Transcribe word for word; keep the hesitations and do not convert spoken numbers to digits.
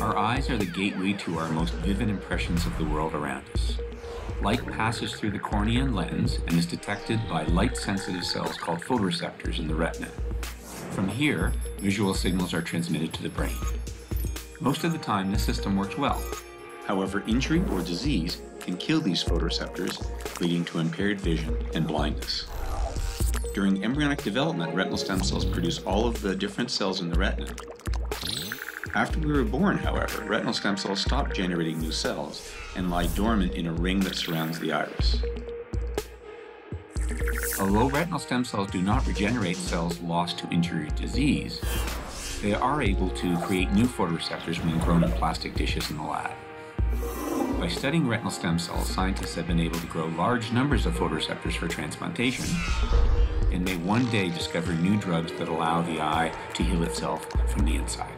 Our eyes are the gateway to our most vivid impressions of the world around us. Light passes through the cornea and lens and is detected by light-sensitive cells called photoreceptors in the retina. From here, visual signals are transmitted to the brain. Most of the time, this system works well. However, injury or disease can kill these photoreceptors, leading to impaired vision and blindness. During embryonic development, retinal stem cells produce all of the different cells in the retina. After we were born, however, retinal stem cells stop generating new cells and lie dormant in a ring that surrounds the iris. Although retinal stem cells do not regenerate cells lost to injury or disease, they are able to create new photoreceptors when grown in plastic dishes in the lab. By studying retinal stem cells, scientists have been able to grow large numbers of photoreceptors for transplantation and may one day discover new drugs that allow the eye to heal itself from the inside.